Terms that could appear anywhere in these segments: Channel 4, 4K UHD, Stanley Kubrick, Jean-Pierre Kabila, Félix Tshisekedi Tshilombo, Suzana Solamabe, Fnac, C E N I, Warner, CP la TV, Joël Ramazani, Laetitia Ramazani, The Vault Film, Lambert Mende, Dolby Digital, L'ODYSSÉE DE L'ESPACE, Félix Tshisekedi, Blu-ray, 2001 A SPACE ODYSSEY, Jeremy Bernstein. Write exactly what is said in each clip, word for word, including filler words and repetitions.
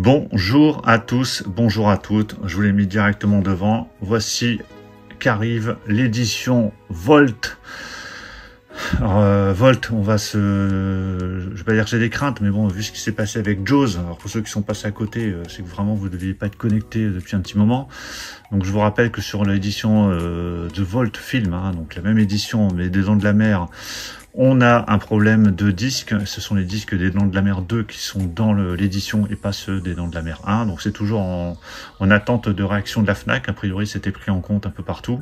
Bonjour à tous, bonjour à toutes, je vous l'ai mis directement devant. Voici qu'arrive l'édition Vault. Alors, euh, Vault, on va se... Je vais pas dire que j'ai des craintes, mais bon, vu ce qui s'est passé avec Jaws, alors pour ceux qui sont passés à côté, c'est que vraiment, vous ne deviez pas être connecté depuis un petit moment. Donc, je vous rappelle que sur l'édition euh, de Vault Film, hein, donc la même édition, mais des Dents de la Mer, on a un problème de disque. Ce sont les disques des Dents de la Mer deux qui sont dans l'édition et pas ceux des Dents de la Mer un. Donc, c'est toujours en, en attente de réaction de la Fnac. A priori, c'était pris en compte un peu partout.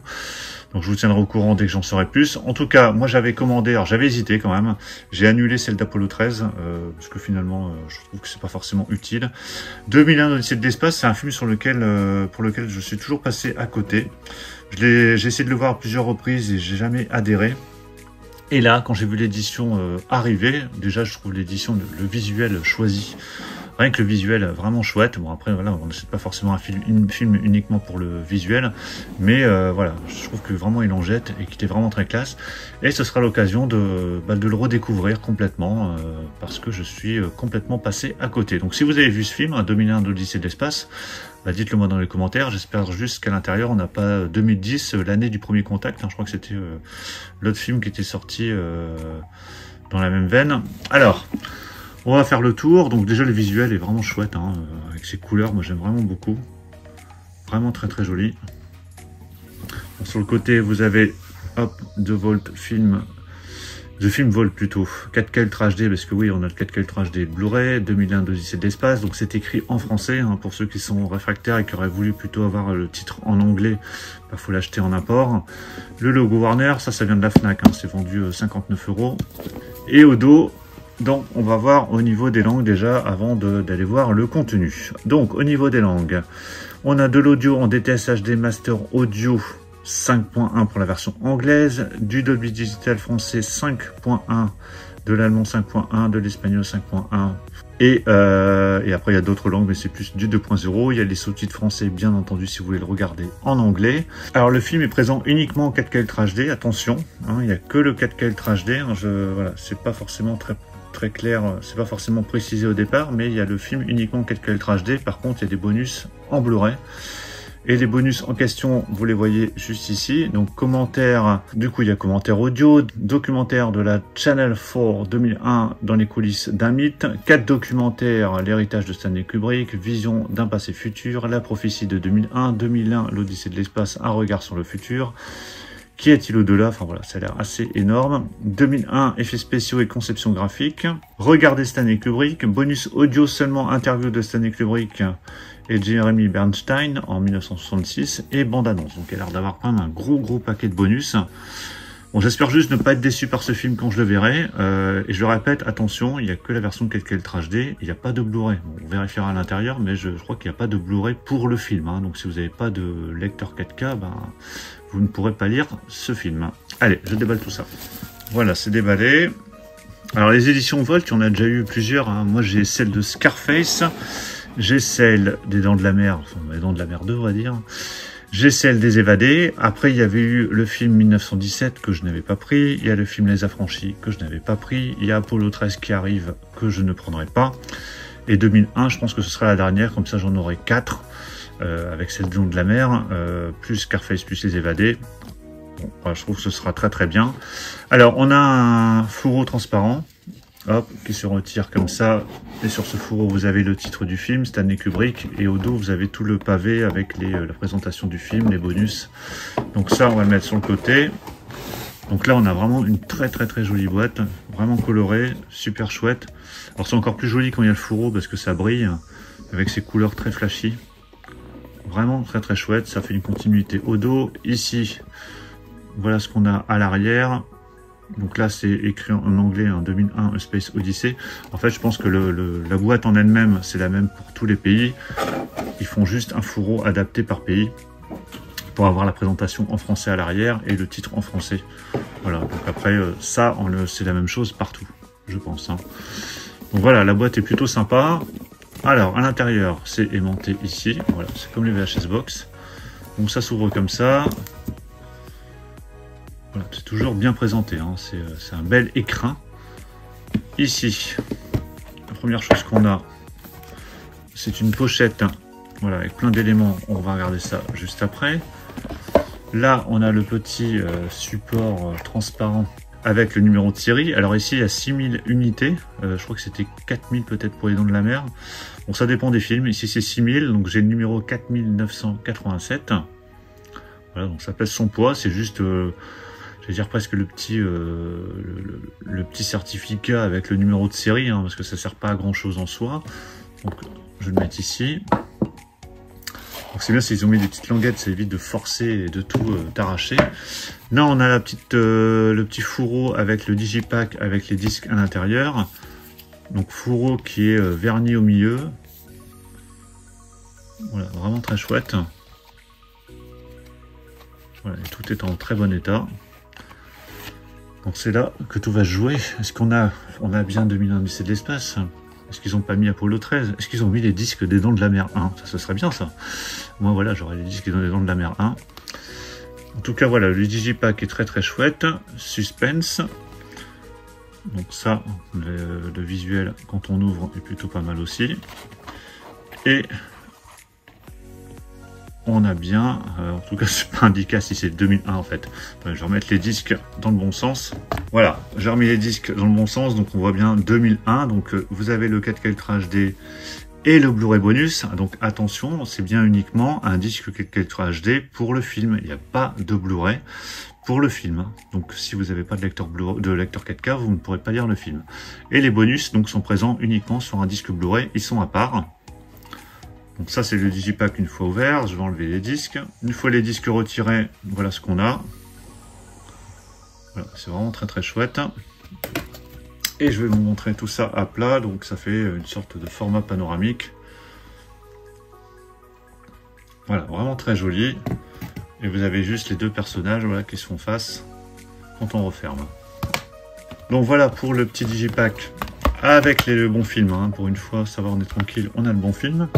Donc, je vous tiendrai au courant dès que j'en saurai plus. En tout cas, moi, j'avais commandé. Alors, j'avais hésité quand même. J'ai annulé celle d'Apollo treize euh, parce que finalement, euh, je trouve que c'est pas forcément utile. deux mille un Odyssée de l'espace, c'est un film sur lequel, euh, pour lequel je suis toujours passé à côté. J'ai essayé de le voir à plusieurs reprises et j'ai jamais adhéré. Et là, quand j'ai vu l'édition euh, arriver, déjà, je trouve l'édition, le, le visuel choisi, rien que le visuel vraiment chouette. Bon, après, voilà, on n'achète pas forcément un film, un film uniquement pour le visuel, mais euh, voilà, je trouve que vraiment, il en jette et qu'il est vraiment très classe. Et ce sera l'occasion de, bah, de le redécouvrir complètement, euh, parce que je suis complètement passé à côté. Donc, si vous avez vu ce film, hein, deux mille un d'Odyssée de l'espace, bah, dites-le moi dans les commentaires. J'espère juste qu'à l'intérieur, on n'a pas deux mille dix, l'année du premier contact. Hein. Je crois que c'était euh, l'autre film qui était sorti euh, dans la même veine. Alors, on va faire le tour. Donc déjà, le visuel est vraiment chouette. Hein, avec ses couleurs, moi, j'aime vraiment beaucoup. Vraiment très, très joli. Bon, sur le côté, vous avez hop, The Vault Film. The Film Vault plutôt, quatre K Ultra H D, parce que oui, on a le quatre K Ultra H D Blu-ray, deux mille un d'Odyssée de l'espace, donc c'est écrit en français, hein, pour ceux qui sont réfractaires et qui auraient voulu plutôt avoir le titre en anglais, il bah, faut l'acheter en import. Le logo Warner, ça, ça vient de la Fnac, hein, c'est vendu cinquante-neuf euros. Et au dos, donc, on va voir au niveau des langues déjà, avant d'aller voir le contenu. Donc, au niveau des langues, on a de l'audio en D T S H D Master Audio, cinq point un pour la version anglaise, du Dolby Digital français cinq point un, de l'allemand cinq point un, de l'espagnol cinq point un, et, euh, et après il y a d'autres langues, mais c'est plus du deux point zéro. Il y a les sous-titres français, bien entendu, si vous voulez le regarder en anglais. Alors le film est présent uniquement en quatre K Ultra H D, attention, hein, il n'y a que le quatre K Ultra H D, hein, je, voilà, c'est pas forcément très... très clair, c'est pas forcément précisé au départ, mais il y a le film uniquement en quatre K Ultra H D. Par contre, il y a des bonus en Blu-ray. Et les bonus en question, vous les voyez juste ici. Donc, commentaires, du coup, il y a commentaire audio, documentaire de la Channel quatre deux mille un dans les coulisses d'un mythe, quatre documentaires, l'héritage de Stanley Kubrick, vision d'un passé futur, la prophétie de deux mille un, deux mille un, l'Odyssée de l'espace, un regard sur le futur. Qui est-il au-delà? Enfin voilà, ça a l'air assez énorme. deux mille un, effets spéciaux et conception graphique. Regardez Stanley Kubrick. Bonus audio seulement, interview de Stanley Kubrick et Jeremy Bernstein en mille neuf cent soixante-six. Et bande-annonce. Donc, il a l'air d'avoir quand même un gros, gros paquet de bonus. Bon, j'espère juste ne pas être déçu par ce film quand je le verrai. Euh, et je le répète, attention, il n'y a que la version quatre K Ultra H D. Il n'y a pas de Blu-ray. Bon, on vérifiera à l'intérieur, mais je, je crois qu'il n'y a pas de Blu-ray pour le film. Hein. Donc, si vous n'avez pas de lecteur quatre K, ben... vous ne pourrez pas lire ce film. Allez, je déballe tout ça. Voilà, c'est déballé. Alors, les éditions Vault, il y en a déjà eu plusieurs. Hein. Moi, j'ai celle de Scarface. J'ai celle des Dents de la Mer. Enfin, les Dents de la Mer deux, on va dire. J'ai celle des Évadés. Après, il y avait eu le film mille neuf cent dix-sept que je n'avais pas pris. Il y a le film Les Affranchis que je n'avais pas pris. Il y a Apollo treize qui arrive que je ne prendrai pas. Et deux mille un, je pense que ce sera la dernière. Comme ça, j'en aurai quatre. Euh, avec cette zone de la mer, euh, plus Scarface, plus les Évadés. Bon, bah, je trouve que ce sera très très bien. Alors, on a un fourreau transparent, hop, qui se retire comme ça. Et sur ce fourreau, vous avez le titre du film, Stanley Kubrick. Et au dos, vous avez tout le pavé avec les, euh, la présentation du film, les bonus. Donc ça, on va le mettre sur le côté. Donc là, on a vraiment une très très très jolie boîte, vraiment colorée, super chouette. Alors, c'est encore plus joli quand il y a le fourreau parce que ça brille, avec ses couleurs très flashy. Vraiment très très chouette, ça fait une continuité au dos. Ici, voilà ce qu'on a à l'arrière. Donc là, c'est écrit en anglais, hein, deux mille un A Space Odyssey. En fait, je pense que le, le, la boîte en elle-même, c'est la même pour tous les pays. Ils font juste un fourreau adapté par pays pour avoir la présentation en français à l'arrière et le titre en français. Voilà, donc après, ça, c'est la même chose partout, je pense. Hein. Donc voilà, la boîte est plutôt sympa. Alors, à l'intérieur, c'est aimanté ici. Voilà, c'est comme les V H S Box. Donc, ça s'ouvre comme ça. Voilà, c'est toujours bien présenté. Hein. C'est un bel écrin. Ici, la première chose qu'on a, c'est une pochette, voilà, avec plein d'éléments. On va regarder ça juste après. Là, on a le petit euh, support euh, transparent avec le numéro de série. Alors ici, il y a six mille unités. Euh, je crois que c'était quatre mille peut-être pour les Dents de la Mer. Bon, ça dépend des films. Ici, c'est six mille. Donc, j'ai le numéro quatre mille neuf cent quatre-vingt-sept. Voilà, donc ça pèse son poids. C'est juste, euh, je vais dire presque le petit, euh, le, le, le petit certificat avec le numéro de série, hein, parce que ça sert pas à grand-chose en soi. Donc, je vais le mettre ici. Donc c'est bien s'ils ont mis des petites languettes, ça évite de forcer et de tout euh, arracher. Là, on a la petite, euh, le petit fourreau avec le digipack, avec les disques à l'intérieur. Donc fourreau qui est euh, verni au milieu. Voilà, vraiment très chouette. Voilà, et tout est en très bon état. Donc c'est là que tout va se jouer. Est-ce qu'on a, on a bien deux mille un Odyssée de l'espace ? Est-ce qu'ils n'ont pas mis Apollo treize? Est-ce qu'ils ont mis les disques des Dents de la Mer un? Ça, ça serait bien, ça. Moi, voilà, j'aurais les disques des Dents de la Mer un. En tout cas, voilà, le digipack est très très chouette. Suspense. Donc ça, le, le visuel, quand on ouvre, est plutôt pas mal aussi. Et on a bien, euh, en tout cas, c'est pas indiqué si c'est deux mille un en fait. Enfin, je vais remettre les disques dans le bon sens. Voilà, j'ai remis les disques dans le bon sens, donc on voit bien deux mille un. Donc euh, vous avez le quatre K Ultra H D et le Blu-ray bonus. Donc attention, c'est bien uniquement un disque quatre K Ultra H D pour le film. Il n'y a pas de Blu-ray pour le film. Donc si vous n'avez pas de lecteur Blu-ray, de lecteur quatre K, vous ne pourrez pas lire le film. Et les bonus donc sont présents uniquement sur un disque Blu-ray. Ils sont à part. Donc ça, c'est le digipack une fois ouvert. Je vais enlever les disques. Une fois les disques retirés, voilà ce qu'on a. Voilà, c'est vraiment très très chouette. Et je vais vous montrer tout ça à plat. Donc ça fait une sorte de format panoramique. Voilà, vraiment très joli. Et vous avez juste les deux personnages, voilà, qui se font face quand on referme. Donc voilà pour le petit digipack avec les bons films. Hein. Pour une fois, ça va, on est tranquille, on a le bon film.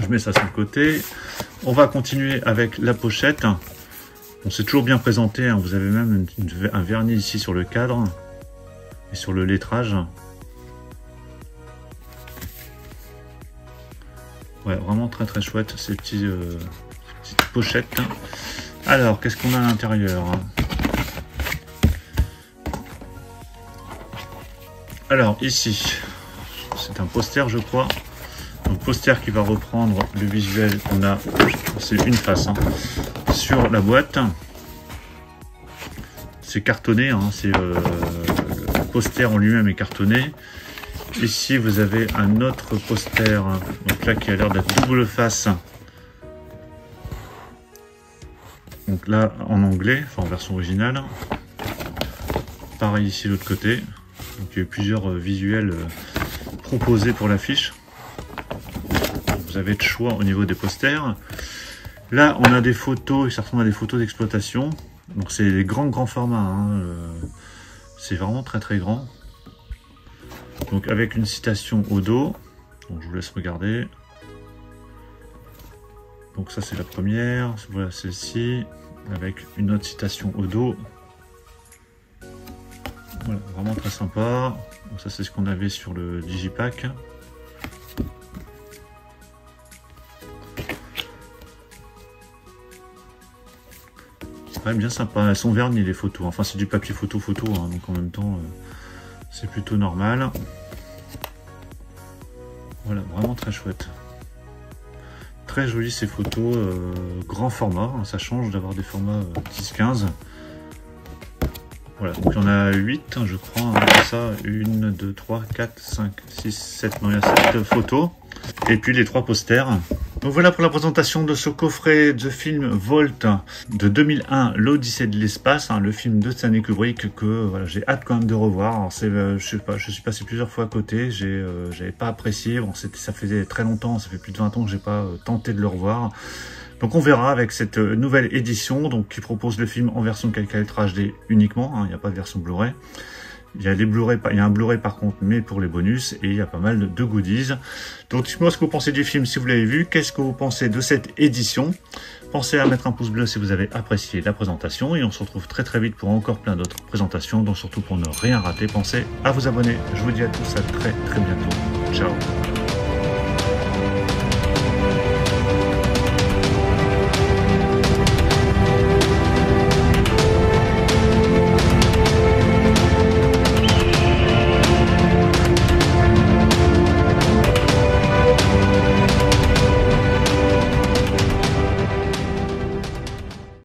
Je mets ça sur le côté. On va continuer avec la pochette. On s'est toujours bien présenté. Hein. Vous avez même une, une, un vernis ici sur le cadre et sur le lettrage. Ouais, vraiment très très chouette ces petits, euh, petites pochettes. Alors, qu'est-ce qu'on a à l'intérieur? Alors ici, c'est un poster, je crois. Donc poster qui va reprendre le visuel qu'on a, c'est une face, hein, sur la boîte. C'est cartonné, hein, c'est euh, le poster en lui-même est cartonné. Ici vous avez un autre poster, hein, donc là qui a l'air d'être double face. Donc là en anglais, enfin en version originale. Pareil ici de l'autre côté. Donc il y a plusieurs euh, visuels euh, proposés pour l'affiche. Vous avez de choix au niveau des posters. Là, on a des photos, ça ressemble à des photos d'exploitation. Donc, c'est des grands, grands formats. Hein. C'est vraiment très, très grand. Donc, avec une citation au dos. Donc, je vous laisse regarder. Donc, ça, c'est la première. Voilà, celle-ci. Avec une autre citation au dos. Voilà, vraiment très sympa. Donc, ça, c'est ce qu'on avait sur le digipack. Ouais, bien sympa, elles sont vernies les photos, enfin c'est du papier photo photo, hein, donc en même temps euh, c'est plutôt normal. Voilà, vraiment très chouette, très jolies ces photos, euh, grand format, hein, ça change d'avoir des formats euh, dix quinze. Voilà, donc il y en a huit, hein, je crois, hein, ça, un, deux, trois, quatre, cinq, six, sept, non il y a sept photos, et puis les trois posters. Donc voilà pour la présentation de ce coffret de film Vault de deux mille un, l'Odyssée de l'espace, hein, le film de Stanley Kubrick que voilà, j'ai hâte quand même de revoir. Alors, euh, je, sais pas, je suis passé plusieurs fois à côté, j'ai, euh, j'avais pas apprécié, bon, ça faisait très longtemps, ça fait plus de vingt ans que j'ai pas euh, tenté de le revoir. Donc on verra avec cette nouvelle édition donc, qui propose le film en version quatre K Ultra H D uniquement, il hein, n'y a pas de version Blu-ray. Il y a les Blu-ray, il y a un Blu-ray par contre, mais pour les bonus, et il y a pas mal de goodies. Donc dites-moi ce que vous pensez du film si vous l'avez vu, qu'est-ce que vous pensez de cette édition. Pensez à mettre un pouce bleu si vous avez apprécié la présentation, et on se retrouve très très vite pour encore plein d'autres présentations, donc surtout pour ne rien rater, pensez à vous abonner. Je vous dis à tous à très très bientôt. Ciao.